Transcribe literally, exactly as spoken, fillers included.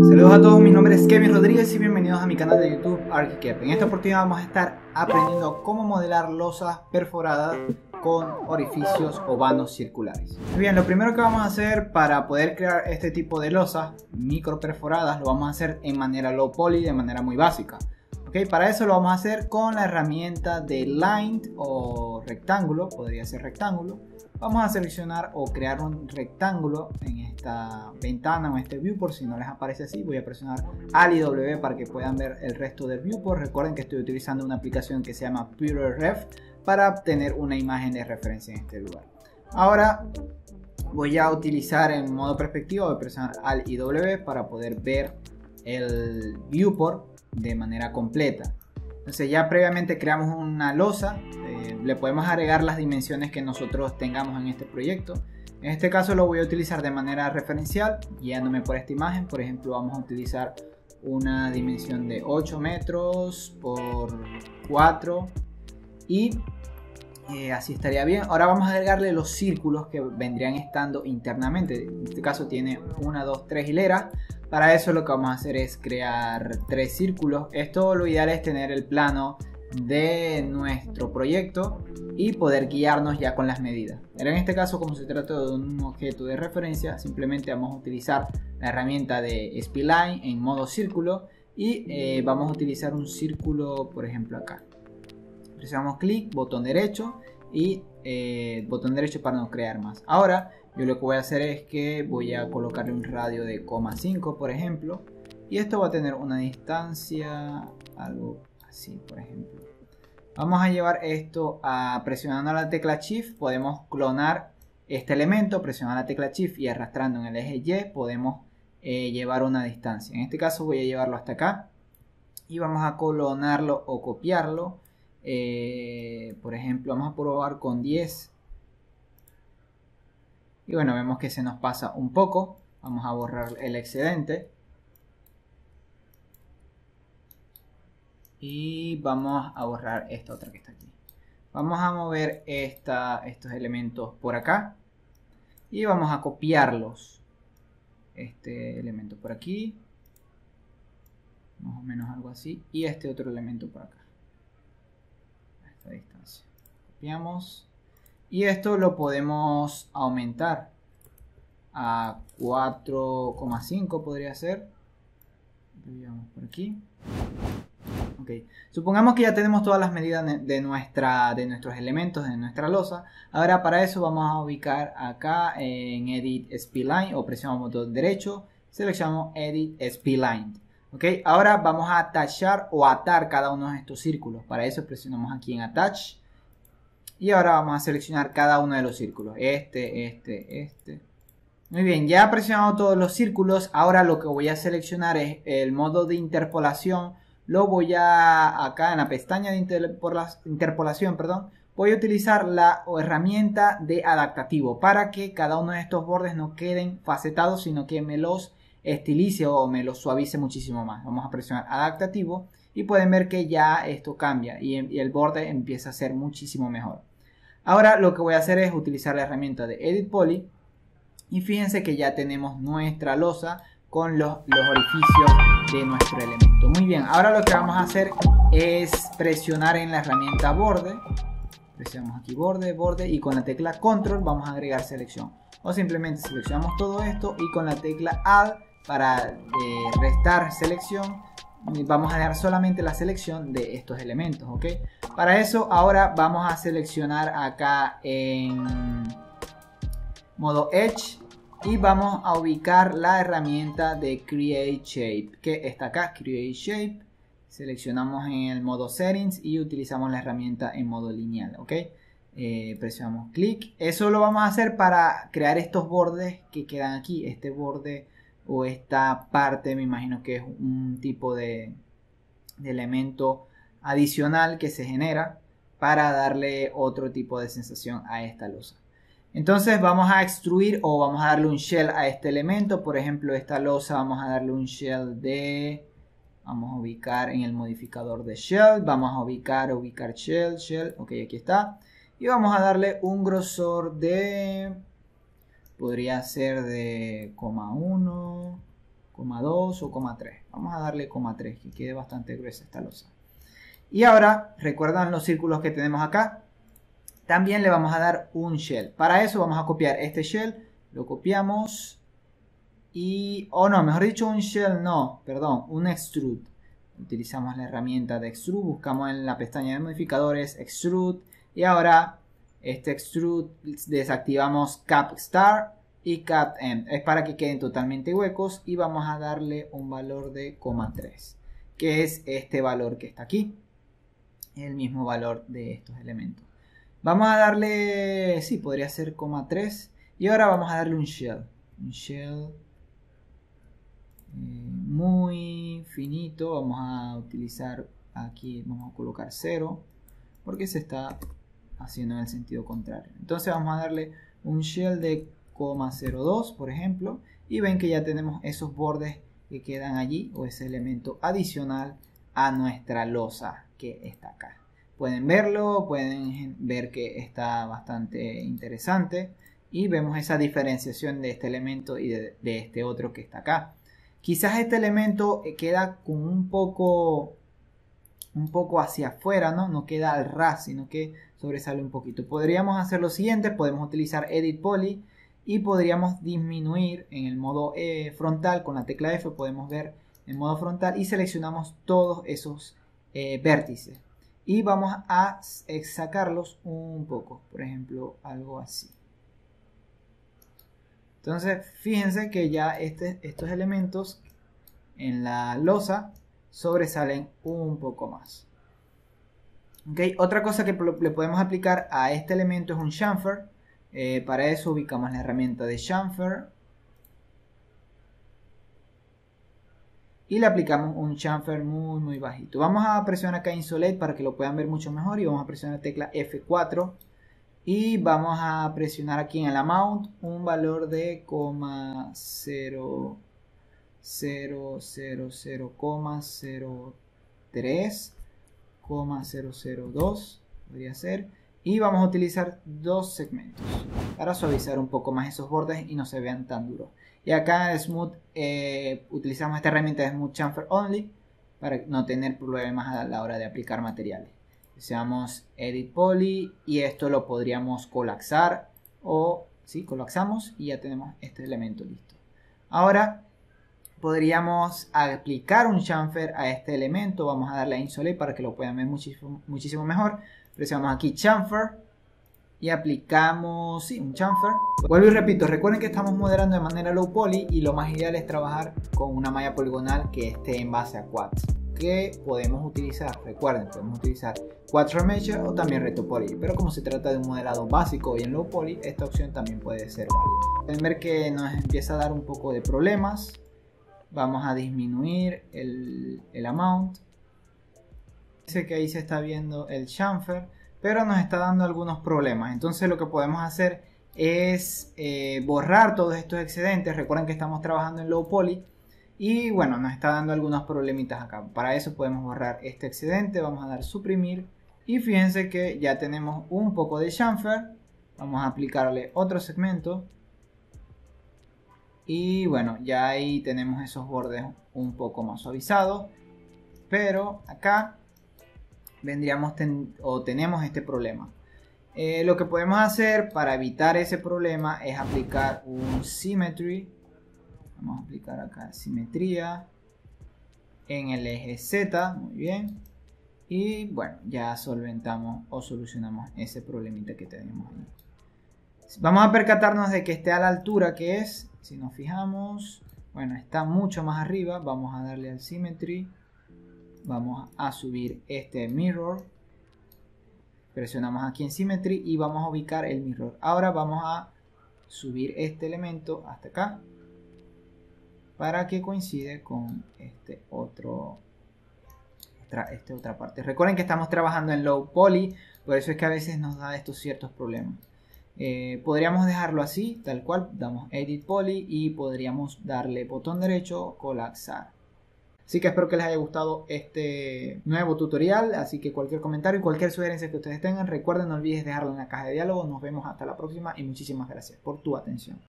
Saludos a todos, mi nombre es Kevin Rodríguez y bienvenidos a mi canal de YouTube ArquiCap. En esta oportunidad vamos a estar aprendiendo cómo modelar losas perforadas con orificios o vanos circulares. Bien, lo primero que vamos a hacer para poder crear este tipo de losas micro perforadas lo vamos a hacer en manera low poly, de manera muy básica. Okay, para eso lo vamos a hacer con la herramienta de line o rectángulo, podría ser rectángulo. Vamos a seleccionar o crear un rectángulo en esta ventana o este viewport. Si no les aparece así, voy a presionar Alt y W para que puedan ver el resto del viewport. Recuerden que estoy utilizando una aplicación que se llama PureRef para obtener una imagen de referencia en este lugar. Ahora voy a utilizar en modo perspectiva, voy a presionar Alt y W para poder ver el viewport de manera completa. Entonces ya previamente creamos una losa, eh, le podemos agregar las dimensiones que nosotros tengamos en este proyecto. En este caso lo voy a utilizar de manera referencial, guiándome por esta imagen. Por ejemplo, vamos a utilizar una dimensión de ocho metros por cuatro y eh, así estaría bien. Ahora vamos a agregarle los círculos que vendrían estando internamente. En este caso tiene una, dos, tres hileras. Para eso lo que vamos a hacer es crear tres círculos. Esto lo ideal es tener el plano de nuestro proyecto y poder guiarnos ya con las medidas. Pero en este caso, como se trata de un objeto de referencia, simplemente vamos a utilizar la herramienta de Spline en modo círculo y eh, vamos a utilizar un círculo, por ejemplo, acá. Presionamos clic, botón derecho y eh, botón derecho para no crear más. Ahora yo lo que voy a hacer es que voy a colocarle un radio de cero coma cinco, por ejemplo, y esto va a tener una distancia, algo así, por ejemplo. Vamos a llevar esto a, presionando la tecla Shift, podemos clonar este elemento, presionando la tecla Shift y arrastrando en el eje Y, podemos eh, llevar una distancia. En este caso voy a llevarlo hasta acá y vamos a clonarlo o copiarlo. Eh, por ejemplo, vamos a probar con diez. Y bueno, vemos que se nos pasa un poco. Vamos a borrar el excedente. Y vamos a borrar esta otra que está aquí. Vamos a mover esta, estos elementos por acá. Y vamos a copiarlos. Este elemento por aquí. Más o menos algo así. Y este otro elemento por acá. A esta distancia. Copiamos. Y esto lo podemos aumentar a cuatro coma cinco, podría ser. Lo llevamos por aquí. Okay. Supongamos que ya tenemos todas las medidas de, nuestra, de nuestros elementos, de nuestra losa. Ahora para eso vamos a ubicar acá en Edit Spline o presionamos botón derecho. Seleccionamos Edit Spline. Okay. Ahora vamos a tachar o atar cada uno de estos círculos. Para eso presionamos aquí en Attach. Y ahora vamos a seleccionar cada uno de los círculos. Este, este, este. Muy bien, ya he presionado todos los círculos. Ahora lo que voy a seleccionar es el modo de interpolación. Lo voy a, acá en la pestaña de interpolación, perdón, voy a utilizar la herramienta de adaptativo para que cada uno de estos bordes no queden facetados, sino que me los estilice o me los suavice muchísimo más. Vamos a presionar adaptativo. Y pueden ver que ya esto cambia y el borde empieza a ser muchísimo mejor. Ahora lo que voy a hacer es utilizar la herramienta de Edit Poly. Y fíjense que ya tenemos nuestra losa con los, los orificios de nuestro elemento. Muy bien, ahora lo que vamos a hacer es presionar en la herramienta borde. Presionamos aquí borde, borde y con la tecla Control vamos a agregar selección. O simplemente seleccionamos todo esto y con la tecla Add para eh, restar selección. Vamos a dejar solamente la selección de estos elementos, ¿ok? Para eso ahora vamos a seleccionar acá en modo Edge y vamos a ubicar la herramienta de Create Shape, que está acá, Create Shape. Seleccionamos en el modo Settings y utilizamos la herramienta en modo lineal, ¿ok? Eh, presionamos clic. Eso lo vamos a hacer para crear estos bordes que quedan aquí, este borde o esta parte, me imagino que es un tipo de, de elemento adicional que se genera para darle otro tipo de sensación a esta losa. Entonces vamos a extruir o vamos a darle un shell a este elemento. Por ejemplo, esta losa vamos a darle un shell de... Vamos a ubicar en el modificador de shell. Vamos a ubicar, ubicar shell, shell. Ok, aquí está. Y vamos a darle un grosor de... Podría ser de coma uno, coma dos o coma tres. Vamos a darle coma tres, que quede bastante gruesa esta losa. Y ahora, ¿recuerdan los círculos que tenemos acá? También le vamos a dar un shell. Para eso vamos a copiar este shell, lo copiamos y... o oh no, mejor dicho, un shell no, perdón, un extrude. Utilizamos la herramienta de extrude, buscamos en la pestaña de modificadores extrude y ahora este extrude desactivamos cap star y cap end. Es para que queden totalmente huecos y vamos a darle un valor de coma tres, que es este valor que está aquí, el mismo valor de estos elementos. Vamos a darle, sí, podría ser coma tres y ahora vamos a darle un shell, un shell muy finito. Vamos a utilizar aquí, vamos a colocar cero porque se está haciendo en el sentido contrario. Entonces vamos a darle un shell de coma cero dos, por ejemplo, y ven que ya tenemos esos bordes que quedan allí o ese elemento adicional a nuestra losa que está acá. Pueden verlo, pueden ver que está bastante interesante y vemos esa diferenciación de este elemento y de, de este otro que está acá. Quizás este elemento queda con un poco, un poco hacia afuera, ¿no? No queda al ras, sino que sobresale un poquito. Podríamos hacer lo siguiente, podemos utilizar Edit Poly y podríamos disminuir en el modo eh, frontal, con la tecla F podemos ver en modo frontal y seleccionamos todos esos eh, vértices. Y vamos a sacarlos un poco, por ejemplo, algo así. Entonces, fíjense que ya este, estos elementos en la losa sobresalen un poco más. ¿Okay? Otra cosa que le podemos aplicar a este elemento es un chamfer. Eh, para eso ubicamos la herramienta de chamfer. Y le aplicamos un chamfer muy muy bajito. Vamos a presionar acá Insolate para que lo puedan ver mucho mejor. Y vamos a presionar la tecla F cuatro. Y vamos a presionar aquí en el amount un valor de coma cero cero cero cero coma cero tres coma cero cero dos podría ser. Y vamos a utilizar dos segmentos para suavizar un poco más esos bordes y no se vean tan duros. Y acá en Smooth eh, utilizamos esta herramienta de Smooth Chamfer Only para no tener problemas a la hora de aplicar materiales. Usamos Edit Poly y esto lo podríamos colapsar o sí, colapsamos y ya tenemos este elemento listo. Ahora podríamos aplicar un chamfer a este elemento. Vamos a darle a Insolate para que lo puedan ver muchísimo, muchísimo mejor. Presionamos aquí chamfer y aplicamos sí, un chamfer. Vuelvo y repito, recuerden que estamos moderando de manera low poly y lo más ideal es trabajar con una malla poligonal que esté en base a quads. Que podemos utilizar, recuerden, podemos utilizar cuatro mesh o también recto poly, pero como se trata de un modelado básico y en low poly, esta opción también puede ser válida. Pueden ver que nos empieza a dar un poco de problemas. Vamos a disminuir el, el amount. Dice que ahí se está viendo el chamfer, pero nos está dando algunos problemas. Entonces lo que podemos hacer es eh, borrar todos estos excedentes. Recuerden que estamos trabajando en low poly. Y bueno, nos está dando algunos problemitas acá. Para eso podemos borrar este excedente. Vamos a dar suprimir. Y fíjense que ya tenemos un poco de chamfer. Vamos a aplicarle otro segmento. Y bueno, ya ahí tenemos esos bordes un poco más suavizados. Pero acá vendríamos ten- o tenemos este problema. Eh, lo que podemos hacer para evitar ese problema es aplicar un symmetry. Vamos a aplicar acá simetría en el eje Z, muy bien. Y bueno, ya solventamos o solucionamos ese problemita que tenemos ahí. Vamos a percatarnos de que esté a la altura que es. Si nos fijamos, bueno, está mucho más arriba. Vamos a darle al symmetry. Vamos a subir este mirror. Presionamos aquí en symmetry y vamos a ubicar el mirror. Ahora vamos a subir este elemento hasta acá, para que coincide con este otro, esta, esta otra parte. Recuerden que estamos trabajando en low poly, por eso es que a veces nos da estos ciertos problemas. Eh, podríamos dejarlo así, tal cual, damos Edit Poly y podríamos darle botón derecho, colapsar. Así que espero que les haya gustado este nuevo tutorial, así que cualquier comentario y cualquier sugerencia que ustedes tengan, recuerden, no olvides dejarlo en la caja de diálogo. Nos vemos hasta la próxima y muchísimas gracias por tu atención.